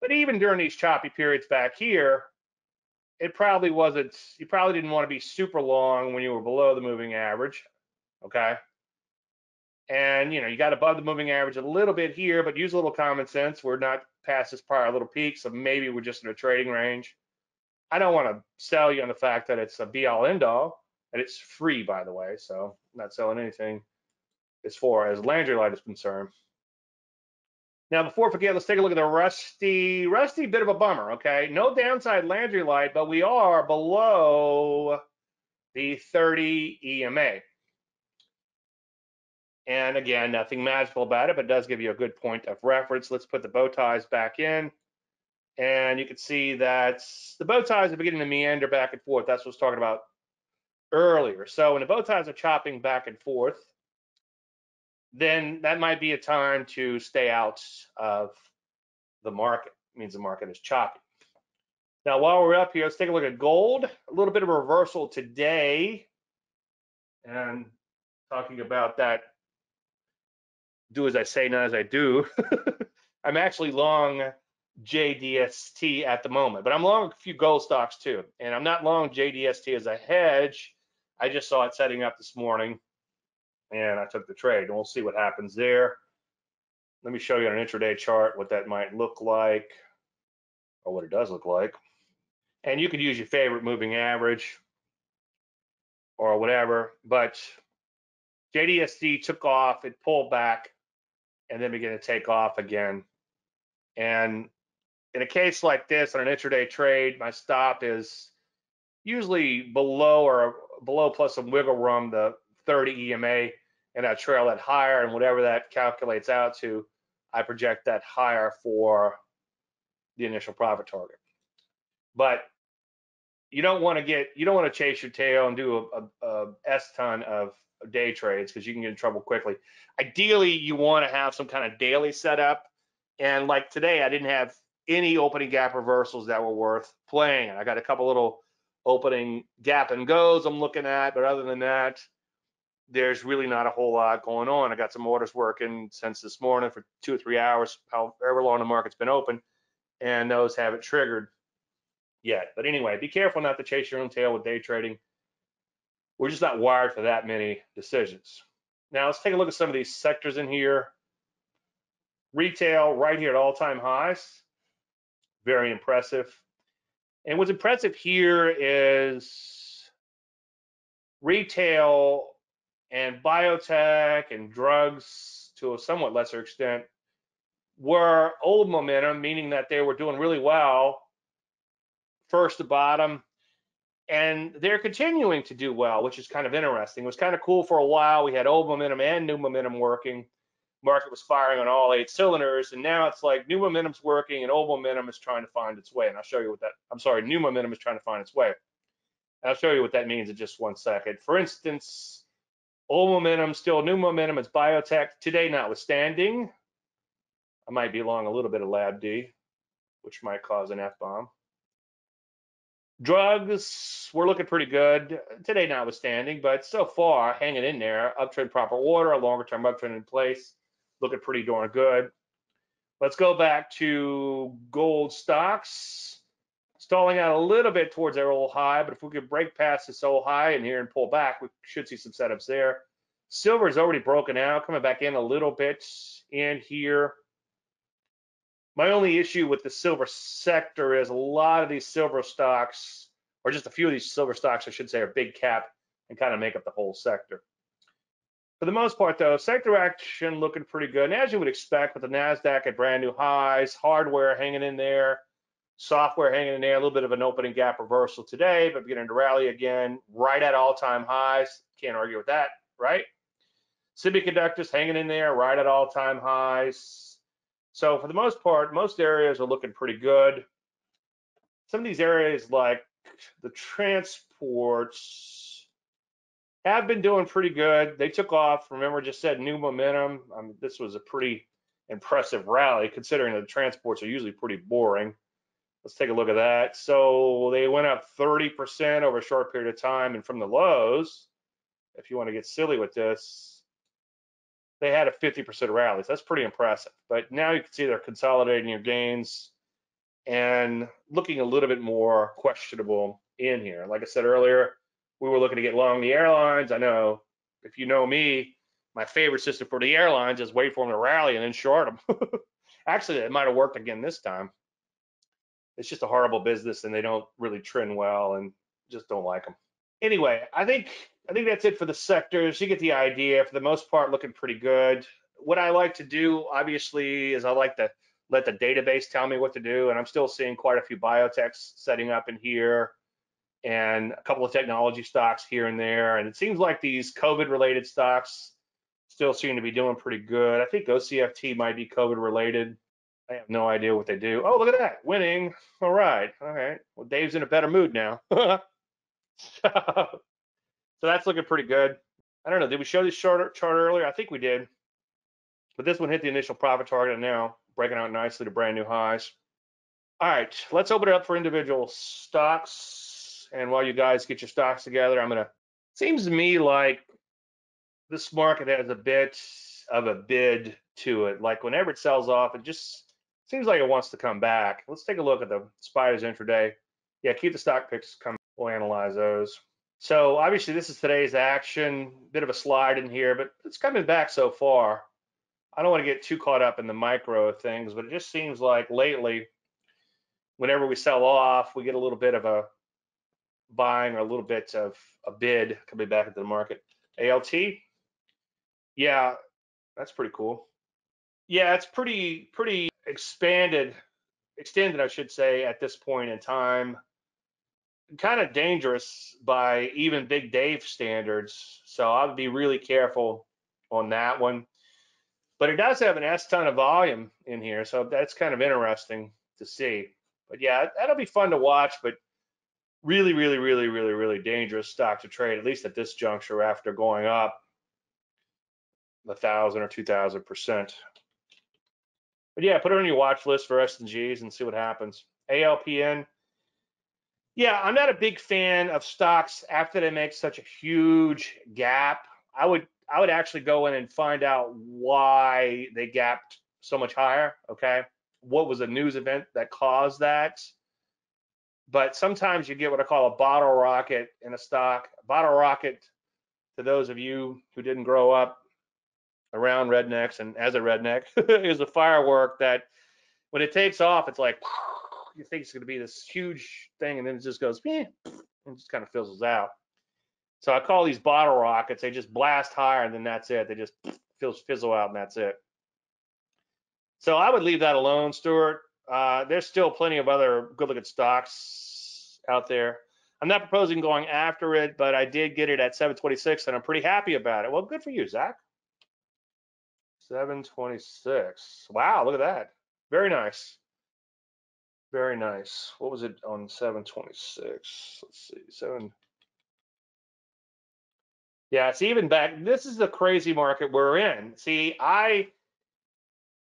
But even during these choppy periods back here, it probably wasn't, you probably didn't want to be super long when you were below the moving average, okay? And, you know, you got above the moving average a little bit here, but use a little common sense. We're not past this prior little peak, so maybe we're just in a trading range. I don't want to sell you on the fact that it's a be-all, end-all, and it's free, by the way, so I'm not selling anything as far as Landry light is concerned. Now, before I forget, let's take a look at the rusty bit of a bummer, okay? No downside Landry light, but we are below the 30 EMA. And again, nothing magical about it, but it does give you a good point of reference. Let's put the bow ties back in. And you can see that the bow ties are beginning to meander back and forth. That's what I was talking about earlier. So when the bow ties are chopping back and forth, then that might be a time to stay out of the market. It means the market is choppy. Now, while we're up here, let's take a look at gold. A little bit of a reversal today. And talking about that, do as I say, not as I do. I'm actually long JDST at the moment, but I'm long a few gold stocks too. And I'm not long JDST as a hedge. I just saw it setting up this morning and I took the trade, and we'll see what happens there. Let me show you on an intraday chart what that might look like, or what it does look like. And you could use your favorite moving average or whatever, but JDSD took off, it pulled back, and then began to take off again. And in a case like this, on an intraday trade, my stop is usually below or below plus some wiggle room, the 30 EMA, and I trail that higher, and whatever that calculates out to, I project that higher for the initial profit target. But you don't want to get, you don't want to chase your tail and do a S ton of day trades, because you can get in trouble quickly. Ideally, you want to have some kind of daily setup, and like today, I didn't have any opening gap reversals that were worth playing. I got a couple little opening gap and goes I'm looking at, but other than that, there's really not a whole lot going on. I got some orders working since this morning for 2 or 3 hours, however long the market's been open, and those haven't triggered yet. But anyway, be careful not to chase your own tail with day trading. We're just not wired for that many decisions. Now let's take a look at some of these sectors in here. Retail right here at all-time highs, very impressive. And what's impressive here is retail and biotech and drugs, to a somewhat lesser extent, were old momentum, meaning that they were doing really well, first to bottom, and they're continuing to do well, which is kind of interesting. It was kind of cool for a while. We had old momentum and new momentum working. Market was firing on all 8 cylinders, and now it's like new momentum's working and old momentum is trying to find its way. And I'll show you what that, I'm sorry, new momentum is trying to find its way. I'll show you what that means in just one second. For instance, old momentum, still new momentum, it's biotech today notwithstanding. I might be long a little bit of Lab D, which might cause an F-bomb. Drugs, we're looking pretty good today notwithstanding, but so far hanging in there. Uptrend, proper order, a longer term uptrend in place, looking pretty darn good. Let's go back to gold stocks, stalling out a little bit towards their old high, but if we could break past this old high in here and pull back, we should see some setups there. Silver is already broken out, coming back in a little bit in here. My only issue with the silver sector is a lot of these silver stocks, or just a few of these silver stocks, I should say, are big cap and kind of make up the whole sector. For the most part, though, sector action looking pretty good. And as you would expect with the NASDAQ at brand new highs, hardware hanging in there, software hanging in there, a little bit of an opening gap reversal today, but beginning to rally again, right at all-time highs. Can't argue with that, right? Semiconductors hanging in there, right at all-time highs. So for the most part, most areas are looking pretty good. Some of these areas like the transports have been doing pretty good. They took off, remember I just said new momentum. This was a pretty impressive rally considering the transports are usually pretty boring. Let's take a look at that. So they went up 30% over a short period of time, and from the lows, if you want to get silly with this, they had a 50% rally. So that's pretty impressive. But now you can see they're consolidating your gains and looking a little bit more questionable in here. Like I said earlier, we were looking to get long the airlines. I know if you know me, my favorite system for the airlines is wait for them to rally and then short them. Actually, it might have worked again this time. It's just a horrible business, and they don't really trend well and just don't like them. Anyway, I think that's it for the sectors. You get the idea. For the most part, looking pretty good. What I like to do, obviously, is I like to let the database tell me what to do, and I'm still seeing quite a few biotechs setting up in here and a couple of technology stocks here and there, and it seems like these COVID-related stocks still seem to be doing pretty good. I think OCFT might be COVID-related. I have no idea what they do. Oh, look at that, winning. All right, all right. Well, Dave's in a better mood now. So that's looking pretty good. I don't know, did we show this chart earlier? I think we did. But this one hit the initial profit target and now breaking out nicely to brand new highs. All right, let's open it up for individual stocks. And while you guys get your stocks together, seems to me like this market has a bit of a bid to it. Like whenever it sells off, it just seems like it wants to come back. Let's take a look at the spiders intraday. Yeah, keep the stock picks coming. We'll analyze those. So obviously this is today's action, bit of a slide in here, but it's coming back so far. I don't want to get too caught up in the micro things, but it just seems like lately, whenever we sell off, we get a little bit of a buying or a little bit of a bid coming back into the market. ALT, yeah, that's pretty cool. Yeah, it's pretty extended, I should say, at this point in time. Kind of dangerous by even Big Dave standards, so I would be really careful on that one. But it does have an S-ton of volume in here, so that's kind of interesting to see. But yeah, that'll be fun to watch, but really, really, really, really, really dangerous stock to trade, at least at this juncture after going up 1,000 or 2,000%. But yeah, put it on your watch list for S&Gs and see what happens. ALPN. Yeah, I'm not a big fan of stocks after they make such a huge gap. I would actually go in and find out why they gapped so much higher, okay? What was the news event that caused that? But sometimes you get what I call a bottle rocket in a stock. A bottle rocket, to those of you who didn't grow up around rednecks and as a redneck, is a firework that when it takes off, it's like, you think it's going to be this huge thing, and then it just goes and just kind of fizzles out. So I call these bottle rockets. They just blast higher, and then that's it. They just fizzle out, and that's it. So I would leave that alone, Stuart. There's still plenty of other good-looking stocks out there. I'm not proposing going after it, but I did get it at 726 and I'm pretty happy about it. Well, good for you, Zach. 726. Wow, look at that. Very nice. Very nice. What was it on 726? Let's see. Yeah, it's even back. This is the crazy market we're in. See, I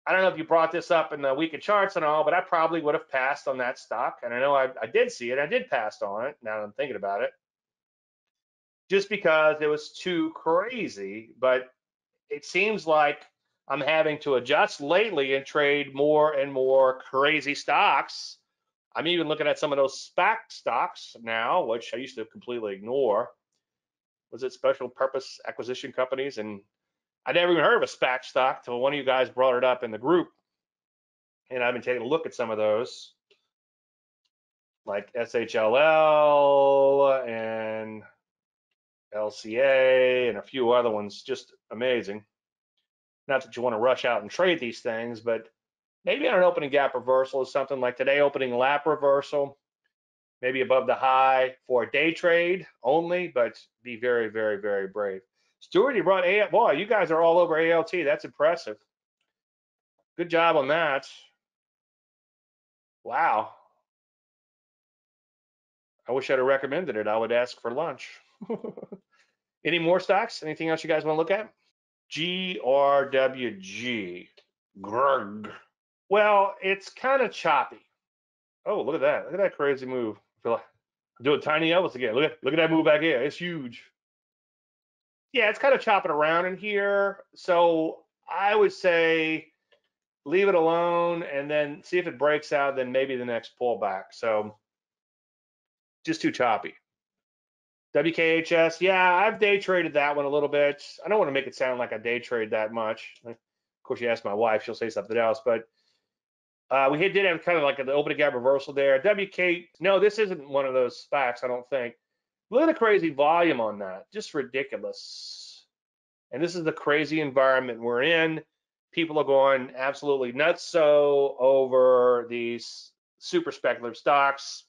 don't know if you brought this up in the week of charts and all, but I probably would have passed on that stock. And I know I did see it. I did pass on it, now that I'm thinking about it, just because it was too crazy. But it seems like I'm having to adjust lately and trade more and more crazy stocks. I'm even looking at some of those SPAC stocks now, which I used to completely ignore. Was it special purpose acquisition companies? And I never even heard of a SPAC stock till one of you guys brought it up in the group. And I've been taking a look at some of those, like SHLL and LCA and a few other ones. Just amazing. Not that you want to rush out and trade these things, but maybe on an opening gap reversal or something like today, opening lap reversal, maybe above the high for a day trade only, but be very, very, very brave. Stuart, you brought ALT. Boy, you guys are all over ALT. That's impressive. Good job on that. Wow. I wish I'd have recommended it. I would ask for lunch. Any more stocks? Anything else you guys want to look at? GRWG. Grrg. Well, it's kind of choppy. Oh, look at that. Look at that crazy move. I feel like I'm doing tiny Elvis again. Look at that move back here. It's huge. Yeah, it's kind of chopping around in here. So I would say leave it alone and then see if it breaks out, then maybe the next pullback. So just too choppy. WKHS, yeah, I've day traded that one a little bit. I don't want to make it sound like I day trade that much. Of course, you ask my wife, she'll say something else. But we did have kind of like an opening gap reversal there. WK, no, this isn't one of those SPACs, I don't think. Look at the crazy volume on that, just ridiculous. And this is the crazy environment we're in. People are going absolutely nuts so over these super speculative stocks.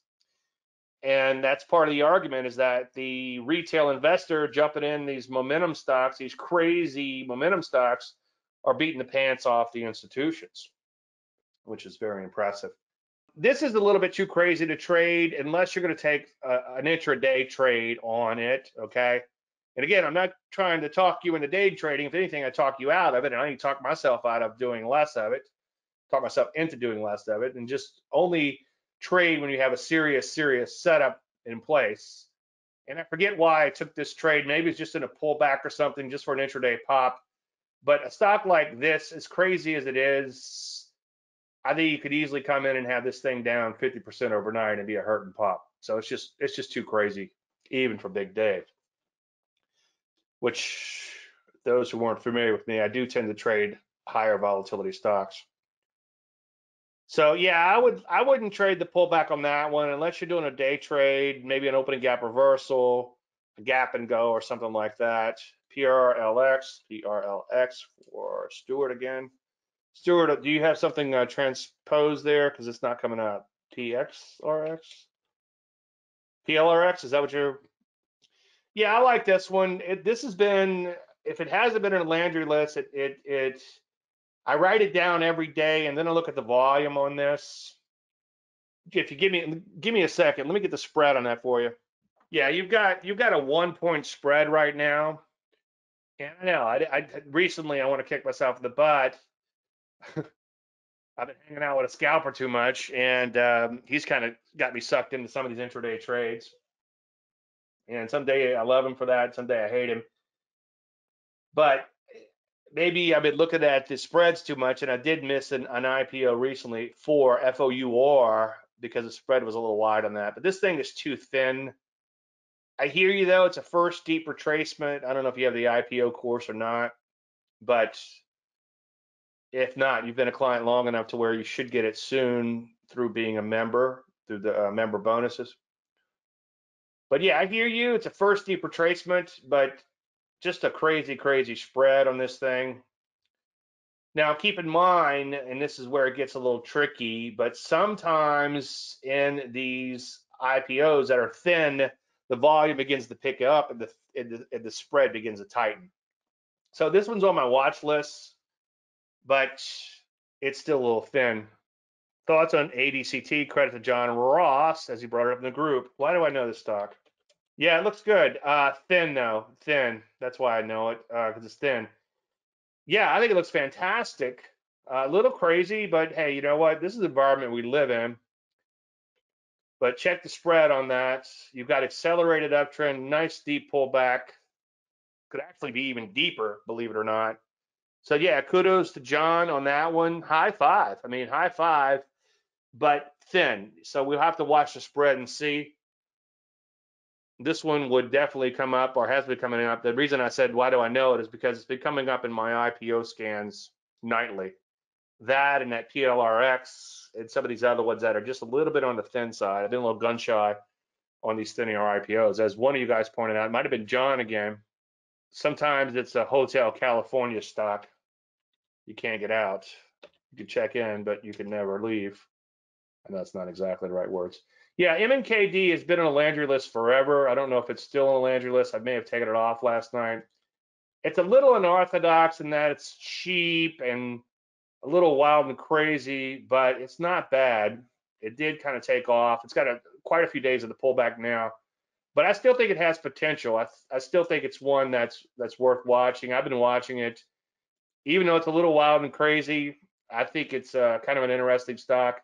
And that's part of the argument, is that the retail investor jumping in these momentum stocks, these crazy momentum stocks, are beating the pants off the institutions, which is very impressive. This is a little bit too crazy to trade unless you're going to take an intraday trade on it, okay? And again, I'm not trying to talk you into day trading. If anything, I talk you out of it, and I need to talk myself out of doing less of it, talk myself into doing less of it, and just only trade when you have a serious setup in place. And I forget why I took this trade. Maybe it's just in a pullback or something, just for an intraday pop. But a stock like this, as crazy as it is, I think you could easily come in and have this thing down 50% overnight and be a hurt and pop. So it's just too crazy, even for Big Dave. Which, those who weren't familiar with me, I do tend to trade higher volatility stocks. So yeah, I wouldn't trade the pullback on that one unless you're doing a day trade, maybe an opening gap reversal, a gap and go or something like that. PRLX for Stuart again. Stuart, do you have something transposed there? Because it's not coming out. TXRX? PLRX? Is that what you're... Yeah, I like this one. This has been, if it hasn't been in a Landry list, I write it down every day, and then I look at the volume on this. If you give me a second, let me get the spread on that for you. Yeah, you've got a 1-point spread right now. And I know, I recently want to kick myself in the butt. I've been hanging out with a scalper too much, and he's kind of got me sucked into some of these intraday trades. And someday I love him for that, someday I hate him. But maybe I've been looking at the spreads too much, and I did miss an IPO recently for FOUR because the spread was a little wide on that. But this thing is too thin. I hear you, though. It's a first deep retracement. I don't know if you have the IPO course or not, but if not, you've been a client long enough to where you should get it soon through being a member, through the member bonuses. But yeah, I hear you. It's a first deep retracement, but just a crazy, crazy spread on this thing. Now, keep in mind, and this is where it gets a little tricky, but sometimes in these IPOs that are thin, the volume begins to pick up and the spread begins to tighten. So this one's on my watch list, but it's still a little thin. Thoughts on ADCT? Credit to John Ross, as he brought it up in the group. Why do I know this stock? Yeah, it looks good. Thin though, thin. That's why I know it, because it's thin. Yeah, I think it looks fantastic. A little crazy, but hey, you know what? This is the environment we live in. But check the spread on that. You've got accelerated uptrend, nice deep pullback. Could actually be even deeper, believe it or not. So yeah, kudos to John on that one. High five. I mean, high five, but thin. So we'll have to watch the spread and see. This one would definitely come up or has been coming up. The reason I said, why do I know it, is because it's been coming up in my IPO scans nightly. That and that PLRX and some of these other ones that are just a little bit on the thin side. I've been a little gun shy on these thinning IPOs. As one of you guys pointed out, it might have been John again. Sometimes it's a Hotel California stock. You can't get out. You can check in, but you can never leave. And that's not exactly the right words. Yeah, MNKD has been on a Landry list forever. I don't know if it's still on a Landry list. I may have taken it off last night. It's a little unorthodox in that it's cheap and a little wild and crazy, but it's not bad. It did kind of take off. It's got quite a few days of the pullback now, but I still think it has potential. I still think it's one that's worth watching. I've been watching it. Even though it's a little wild and crazy, I think it's kind of an interesting stock.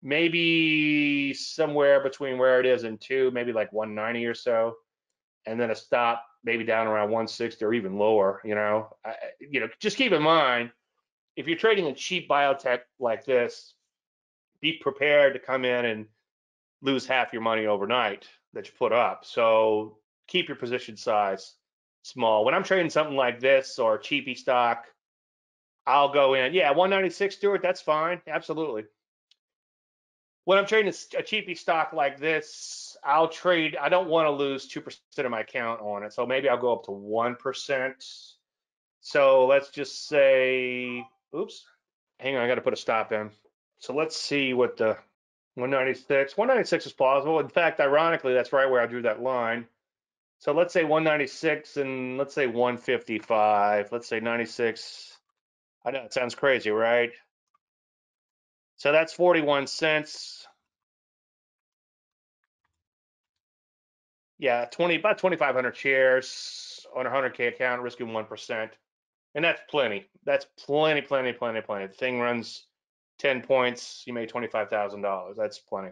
Maybe somewhere between where it is and two, maybe like 190 or so, and then a stop maybe down around 160 or even lower, you know. Just keep in mind, if you're trading a cheap biotech like this, be prepared to come in and lose half your money overnight that you put up. So keep your position size small. When I'm trading something like this or a cheapy stock, I'll go in, yeah, 196, Stuart, that's fine, absolutely. When I'm trading a cheapy stock like this, I'll trade, I don't want to lose 2% of my account on it. So maybe I'll go up to 1%. So let's just say, oops, hang on, I got to put a stop in. So let's see what the 196 is plausible. In fact, ironically, that's right where I drew that line. So let's say 196 and let's say 155, let's say 96. I know it sounds crazy, right? So that's 41 cents. Yeah, about 2,500 shares on a 100K account, risking 1%. And that's plenty. That's plenty. The thing runs 10 points, you made $25,000. That's plenty.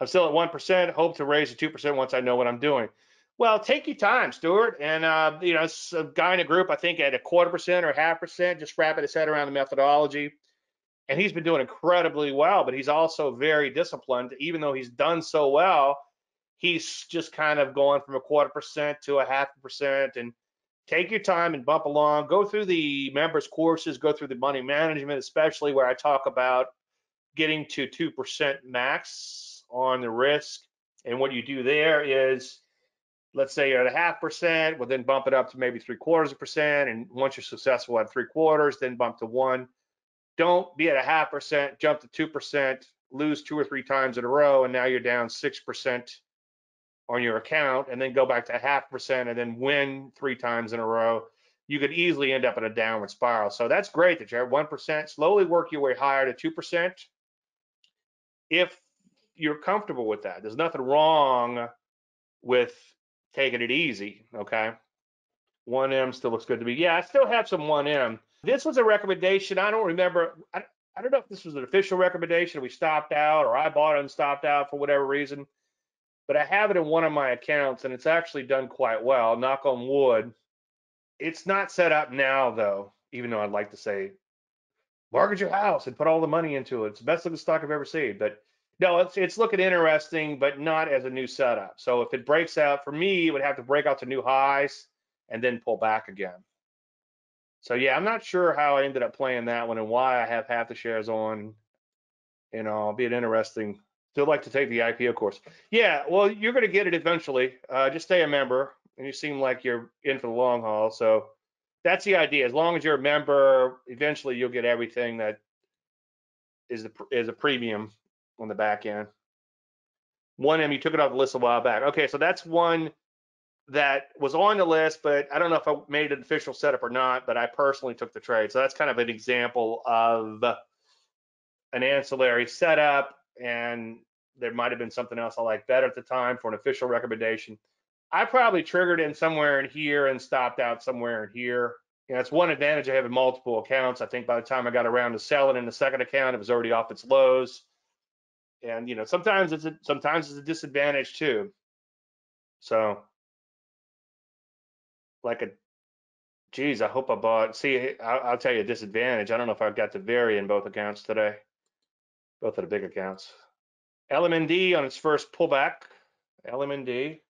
I'm still at 1%, hope to raise to 2% once I know what I'm doing. Well, take your time, Stuart. And, it's a guy in a group, I think, at 0.25% or 0.5%, just wrapping his head around the methodology. And he's been doing incredibly well, but he's also very disciplined. Even though he's done so well, he's just kind of going from 0.25% to 0.5%. And take your time and bump along. Go through the members' courses, go through the money management, especially where I talk about getting to 2% max on the risk. And what you do there is, let's say you're at 0.5%, well then bump it up to maybe 0.75%. And once you're successful at 0.75%, then bump to 1%. Don't be at 0.5%, jump to 2%, lose 2 or 3 times in a row, and now you're down 6% on your account, and then go back to 0.5% and then win 3 times in a row. You could easily end up in a downward spiral. So that's great that you're at 1%. Slowly work your way higher to 2% if you're comfortable with that. There's nothing wrong with taking it easy, okay? 1M still looks good to me. Yeah, I still have some 1M. This was a recommendation. I don't remember. I don't know if this was an official recommendation. We stopped out, or I bought it and stopped out for whatever reason. But I have it in one of my accounts, and it's actually done quite well. Knock on wood. It's not set up now, though, even though I'd like to say, mortgage your house and put all the money into it. It's the best looking stock I've ever seen. But no, it's looking interesting, but not as a new setup. So if it breaks out, for me, it would have to break out to new highs and then pull back again. So yeah, I'm not sure how I ended up playing that one and why I have half the shares on. You know, it'll be an interesting. Still like to take the IPO course. Yeah, well, you're going to get it eventually. Just stay a member, and you seem like you're in for the long haul. So that's the idea. As long as you're a member, eventually you'll get everything that is a premium on the back end. 1M, you took it off the list a while back. Okay, so that's one that was on the list, but I don't know if I made an official setup or not, but I personally took the trade. So that's kind of an example of an ancillary setup, and there might have been something else I liked better at the time for an official recommendation. I probably triggered in somewhere in here and stopped out somewhere in here. You know, it's one advantage of having multiple accounts. I think by the time I got around to selling in the second account, it was already off its lows. And you know, sometimes it's a disadvantage too. So, like geez, I hope I bought. See, I'll tell you a disadvantage. I don't know if I've got the VERI in both accounts today, both of the big accounts. LMND on its first pullback. LMND.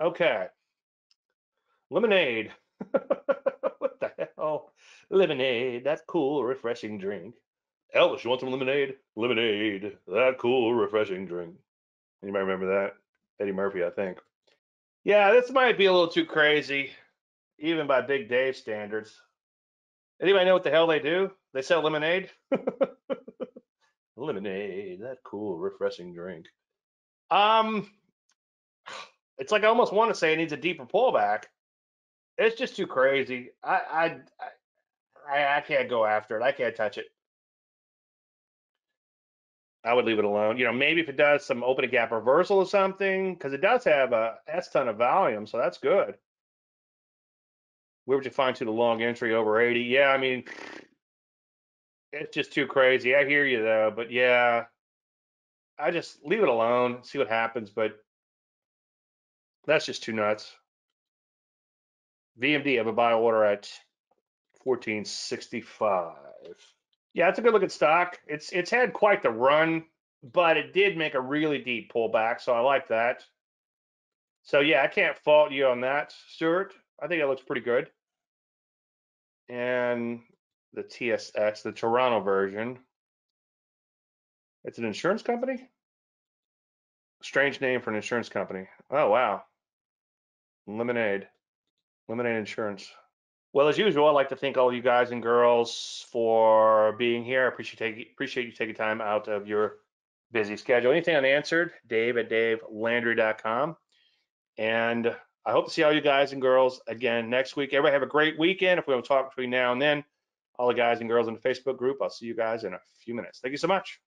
Okay. Lemonade. What the hell? Lemonade, that cool, refreshing drink. Elvis, you want some lemonade? Lemonade, that cool, refreshing drink. Anybody remember that? Eddie Murphy, I think. Yeah, this might be a little too crazy, even by Big Dave standards. Anybody know what the hell they do? They sell lemonade? Lemonade, that cool, refreshing drink. It's like I almost want to say it needs a deeper pullback. It's just too crazy. I can't go after it. I can't touch it. I would leave it alone. You know, maybe if it does some open a gap reversal or something, because it does have a S ton of volume, so that's good. Where would you find to the long entry over 80? Yeah, I mean, it's just too crazy. I hear you though, but yeah, I just leave it alone, see what happens, but that's just too nuts. VMD, I have a buy order at 1465. Yeah, it's a good look at stock. It's had quite the run, but it did make a really deep pullback, so I like that. So yeah, I can't fault you on that, Stuart. I think that looks pretty good. And the TSX, the Toronto version. It's an insurance company? Strange name for an insurance company. Oh, wow. Lemonade. Lemonade Insurance. Well, as usual, I'd like to thank all you guys and girls for being here. I appreciate you taking time out of your busy schedule. Anything unanswered, dave@davelandry.com. And I hope to see all you guys and girls again next week. Everybody have a great weekend. If we don't talk between now and then, all the guys and girls in the Facebook group, I'll see you guys in a few minutes. Thank you so much.